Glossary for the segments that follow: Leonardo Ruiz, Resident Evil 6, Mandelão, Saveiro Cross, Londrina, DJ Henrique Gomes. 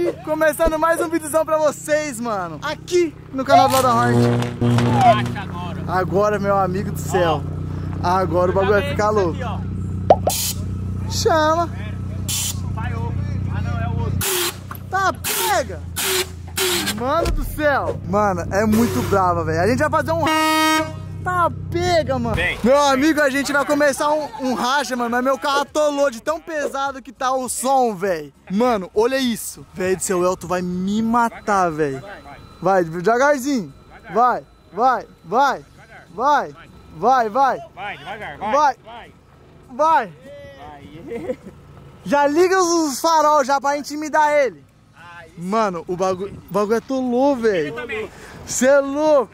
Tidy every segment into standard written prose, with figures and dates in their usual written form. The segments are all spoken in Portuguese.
Norte, começando mais um videozão pra vocês, mano. Aqui no canal do Lado Norte. Agora, meu amigo do céu. Agora o bagulho vai ficar louco. Chama. Ah, não, é o outro. Tá, pega. Mano do céu. Mano, é muito brava, velho. A gente vai fazer um... Tá, pega, mano. Bem, meu amigo, a gente vai começar um racha, mano. Mas meu carro atolou de tão pesado que tá o som, velho. Mano, olha isso. Velho do céu, Elton vai me matar, velho. Vai, devagarzinho. Vai, vai, vai. Vai, vai, vai. Vai, devagar, vai. Vai, vai. Já liga os farol já pra intimidar ele. Mano, o bagulho atolou, velho. Você é louco.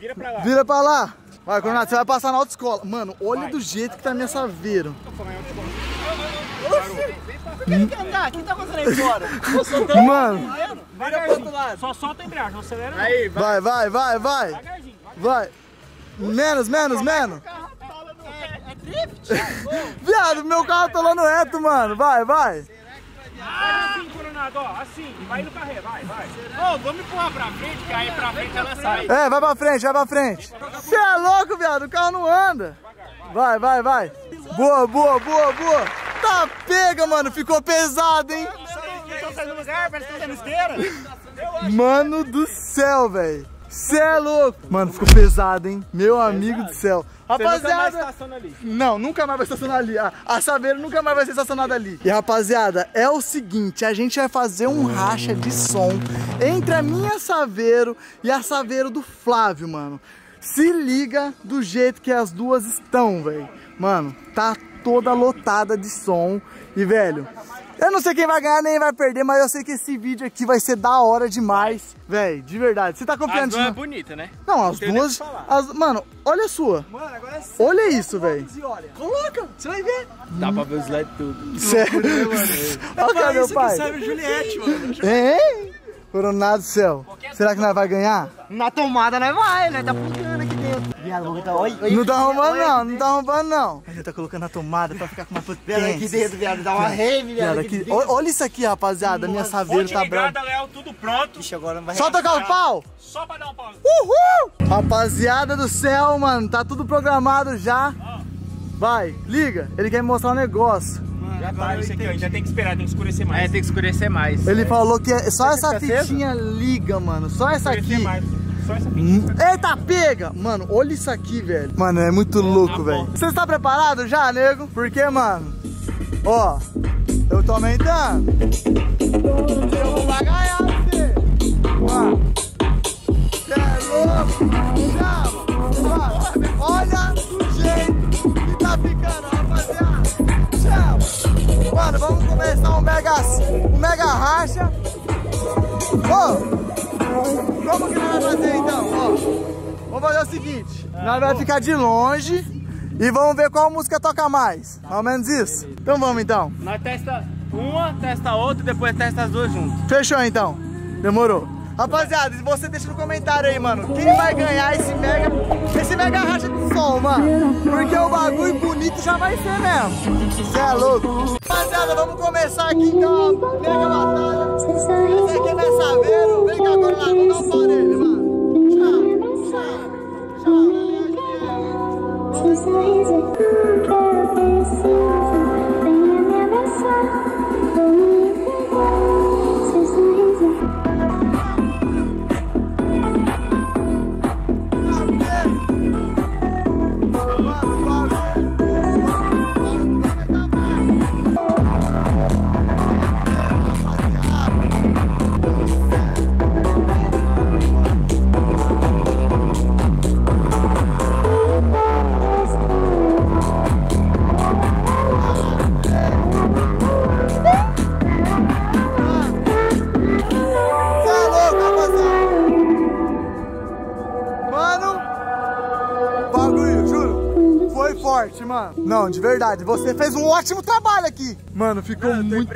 Vira pra lá. Vira pra lá. Vai, Coronado, você vai passar na autoescola. Mano, olha do jeito que tá minha Saveiro. Vem pra cá, o que tá acontecendo aí fora? Mano, vira pro outro lado. Só solta a embreagem, não acelera. Aí, vai, vai, vai, vai. Vai. Menos, menos, menos. É drift? Viado, meu carro tá lá no reto, mano. Vai, vai. Assim, Coronado, ó, assim, vai no carré, vai, vai. Ô, vamos empurrar pra frente, que aí pra frente ela sai. É, vai pra frente, vai pra frente. Você é louco, viado, o carro não anda. Vai, vai, vai. Boa, boa, boa, boa. Tá pega, mano, ficou pesado, hein? Mano do céu, velho. Você é louco. Mano, ficou pesado, hein? Meu amigo do céu. Rapaziada, nunca mais ali. Não, nunca mais vai estacionar ali. A Saveiro nunca mais vai ser estacionada ali. E rapaziada, é o seguinte, a gente vai fazer um racha de som entre a minha Saveiro e a Saveiro do Flávio, mano. Se liga do jeito que as duas estão, velho. Mano, tá toda lotada de som. E, velho, eu não sei quem vai ganhar nem vai perder, mas eu sei que esse vídeo aqui vai ser da hora demais. Véi, de verdade. Você tá confiando? As duas é bonita, né? Não, as duas... Mano, olha a sua. Mano, agora é sério. Olha isso, velho. Coloca, você vai ver. Dá pra ver os LED tudo. Sério? Olha isso que serve o Juliette, mano. Hein? Coronado do céu. Será que nós vai ganhar? Na tomada nós vai, né? Tá pulando aqui dentro. Não tá arrombando não, não tá arrombando não. Ele tá colocando a tomada pra ficar com uma potência. Viado, aqui dentro, viado, dá uma rave, viado. Olha isso aqui, rapaziada, minha Saveiro tá brava. Tudo pronto. Ixi, agora não vai. Só tocar o pau? Só pra dar um pau. Uhul! Rapaziada do céu, mano, tá tudo programado já. Vai, liga, ele quer me mostrar um negócio. Já tá, isso aqui, ó, já tem que esperar, tem que escurecer mais. É, tem que escurecer mais. Ele falou que é só essa fitinha liga, mano, só essa aqui. Só essa fitinha. Eita, pega! Mano, olha isso aqui, velho. Mano, é muito louco, velho. Você está preparado já, nego? Porque, mano, ó, eu tô aumentando. Eu vou lá ganhar você. Mano, você é louco? Já, mano, olha o jeito que tá ficando, rapaziada. Mano, vamos começar um mega racha. Oh, como que nós vamos fazer então? Oh, vamos fazer o seguinte, nós vamos ficar de longe e vamos ver qual música toca mais. Tá, mais ou menos isso. Beleza. Então vamos então. Nós testa uma, testa a outra e depois testa as duas juntas. Fechou então? Demorou. Rapaziada, você deixa no comentário aí, mano, quem vai ganhar esse mega racha de som, mano. Porque o bagulho bonito já vai ser mesmo. Você é louco. Rapaziada, vamos começar aqui então, mega batalha. Esse aqui vai Saveiro, vem cá agora lá, vamos dar um pau nele, mano. Tchau, tchau, mano. Não, de verdade, você fez um ótimo trabalho aqui. Mano, ficou muito...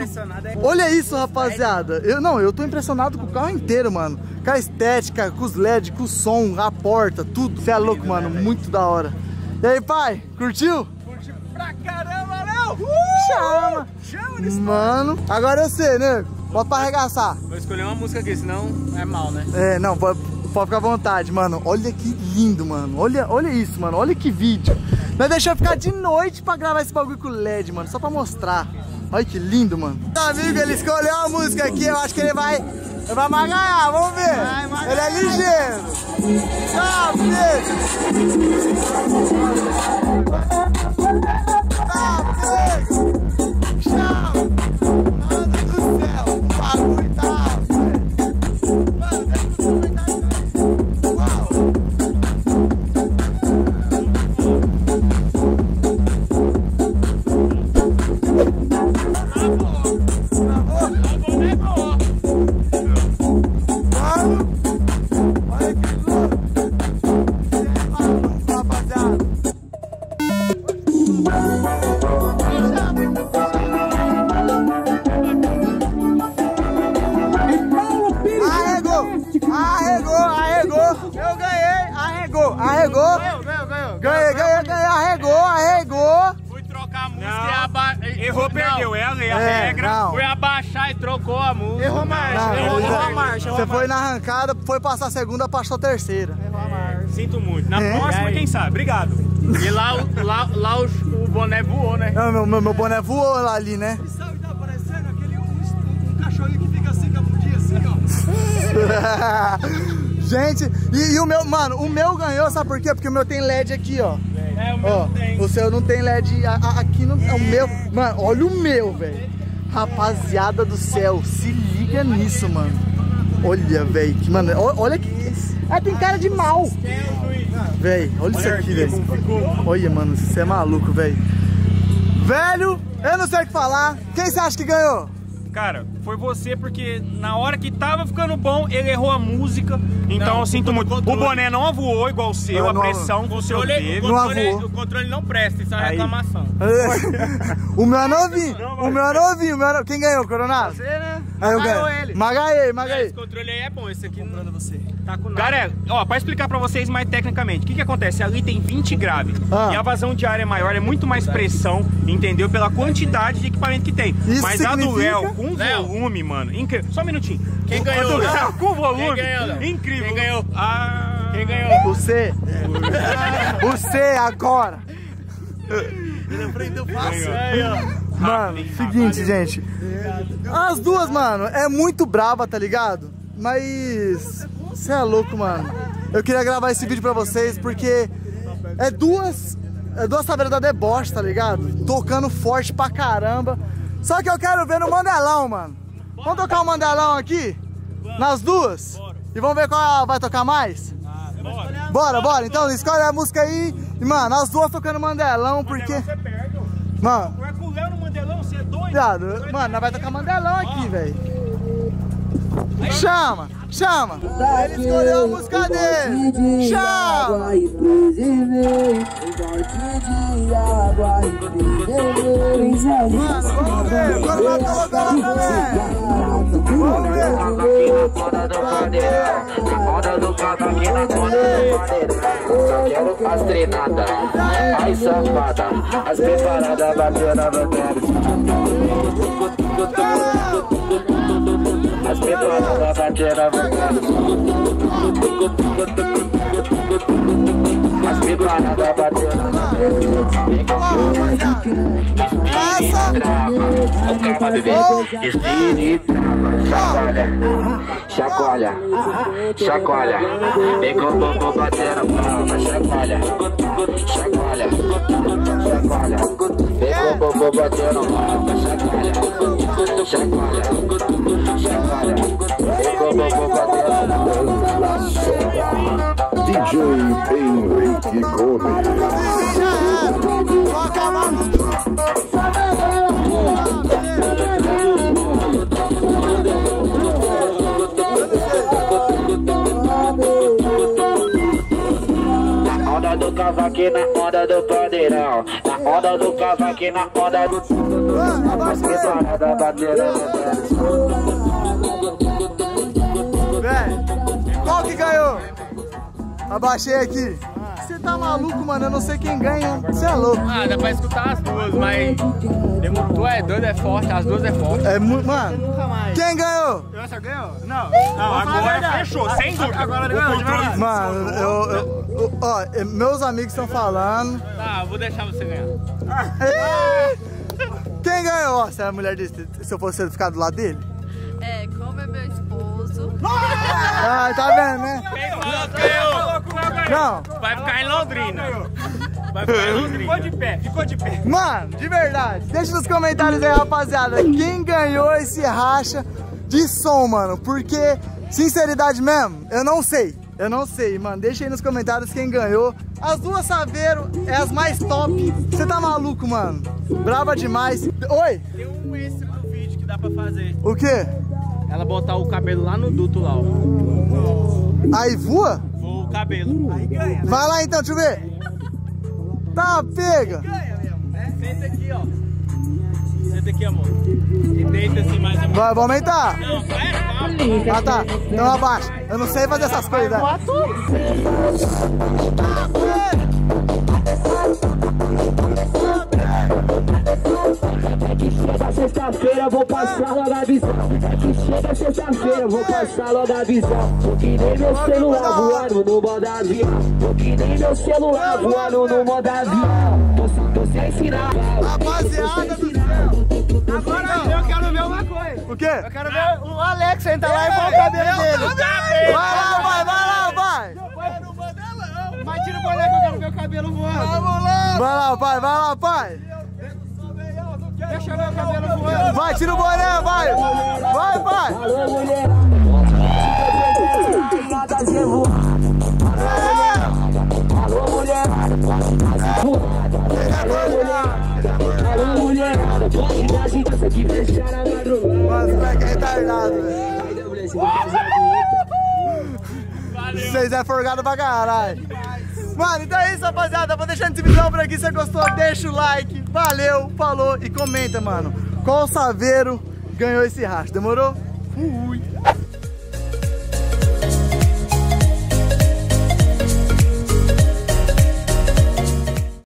Olha isso, rapaziada. Eu tô impressionado com o carro inteiro, mano. Com a estética, com os LED, com o som, a porta, tudo. Você é louco, mano. Muito da hora. E aí, pai? Curtiu? Curtiu pra caramba, Léo! Chama! Chama, mano, agora eu sei, né? Bota pra arregaçar. Vou escolher uma música aqui, senão é mal, né? É, não, pode ficar à vontade, mano. Olha que lindo, mano. Olha isso, mano. Olha que vídeo. Nós deixamos ficar de noite pra gravar esse bagulho com LED, mano. Só pra mostrar. Olha que lindo, mano. Meu amigo, ele escolheu uma música aqui. Eu acho que ele vai maganhar, vamos ver. Vai ele é ligeiro. Foi na arrancada, foi passar a segunda, passou a terceira. É, sinto muito. Na próxima, quem sabe? Obrigado. E lá o boné voou, né? Não, meu boné voou lá ali, né? E sabe o que tá aparecendo? Aquele um cachorrinho que fica assim, capudinho assim, ó. Gente, e o meu, mano, o meu ganhou, sabe por quê? Porque o meu tem LED aqui, ó. É, o meu ó, não tem. O seu não tem LED aqui, não. É. O meu, mano, olha o meu, velho. Rapaziada do céu, se liga nisso, mano. Olha, velho, mano, olha que isso. Ah, tem cara de mal. Velho, olha isso aqui, velho. Olha, mano, você é maluco, velho. Velho, eu não sei o que falar. Quem você acha que ganhou? Cara, foi você, porque na hora que tava ficando bom, ele errou a música. Então não, eu sinto muito. O boné não voou igual o seu, não, a pressão não, que o seu teve. O controle não presta, isso é uma reclamação. O meu é novinho, o meu é novinho. Quem ganhou, Coronado? Você, né? Aí eu ganhei. Magaei. Esse controle aí é bom, esse aqui não é você. Tá com nada. Cara, ó, pra explicar pra vocês mais tecnicamente, o que acontece? Ali tem 20 graves, e a vazão de ar é maior, é muito mais pressão, entendeu? Pela quantidade de equipamento que tem. Isso mas significa... a do Léo, com volume, mano, incrível. Só um minutinho. Quem ganhou? A do Léo, com volume, incrível. Quem ganhou? Ah... Quem ganhou? Você. Você, agora. Ele aprendeu fácil. Aí, ó. Mano, seguinte, gente. As duas, mano, é muito brava, tá ligado? Mas... Você é louco, mano. Eu queria gravar esse vídeo pra vocês, porque... É duas Saveiras da deboche, tá ligado? Tocando forte pra caramba. Só que eu quero ver no Mandelão, mano. Vamos tocar o Mandelão aqui? Nas duas? E vamos ver qual vai tocar mais? Bora. Então, escolhe a música aí. E, mano, as duas tocando Mandelão, porque... Mano... Mano, nós vai tocar Mandelão aqui, velho. Chama. Ele escolheu a música dele. Chama. As pedras da bandeira vão cair. As pedras da bandeira chacoalha. Vem com o bobo batendo palma, chacoalha. Vem com o bobo batendo palma, chacoalha. Vem com o bobo batendo palma. DJ Henrique Gomes. Na onda do cavaque, na onda do pandeirão. Na onda do cavaque, na onda do... As pedras da bandeira. Véi, qual que ganhou? Abaixei aqui. Você tá maluco, mano. Eu não sei quem ganha. Você é louco. Ah, dá pra escutar as duas, mas... Tu é doido, é forte. As duas é forte. É muito... Mano, quem ganhou? Eu só ganhou? Não. Não, agora fechou. Sem dúvida. Agora ganhou. Mano, eu... Ó, meus amigos estão falando. Tá, eu vou deixar você ganhar. Quem ganhou? Ó, se a mulher disse, se eu fosse ficar do lado dele? É, como é meu esposo. Ah, tá vendo, né? Quem falou que eu? Não. Vai ficar em Londrina. Vai ficar em Londrina. Ficou de pé, ficou de pé. Mano, de verdade. Deixa nos comentários aí, rapaziada. Quem ganhou esse racha de som, mano? Porque, sinceridade mesmo, eu não sei. Eu não sei, mano. Deixa aí nos comentários quem ganhou. As duas Saveiro é as mais top. Você tá maluco, mano. Brava demais. Oi? Tem um extra no vídeo que dá pra fazer. O quê? Ela botar o cabelo lá no duto lá, ó. Aí voa? Voa o cabelo. Aí ganha, né? Vai lá então, deixa eu ver. Tá, pega. Aí ganha mesmo, né? Senta aqui, ó. Senta aqui, amor. E deita assim mais ou menos. Vai, vou aumentar. Não, vai. Ah, tá. Então abaixa. Eu não sei fazer essas coisas. Né? Sexta-feira vou passar logo a visão. Chega sexta-feira, vou passar logo a visão. Vou que nem meu celular voando no modo avião. Vou que nem meu celular voando no modo avião. Tô sem sinal. Rapaziada do céu. Agora eu quero ver uma coisa. O quê? Eu quero ver o Alex sentar lá e pôr o cabelo dele. Vai lá, vai, vai lá, vai. Não vai dar não. Mas tira o boné que eu quero ver o cabelo voando. Vai lá, pai, vai lá, pai. Deixa meu cabelo voando. Vai, tira o boné, vai! Vai, vai! Vocês é forgado pra caralho! Mano, então é isso, rapaziada. Vou deixando esse vídeo por aqui. Se você gostou, deixa o like. Valeu, falou e comenta, mano. Qual Saveiro ganhou esse racha? Demorou? Fui!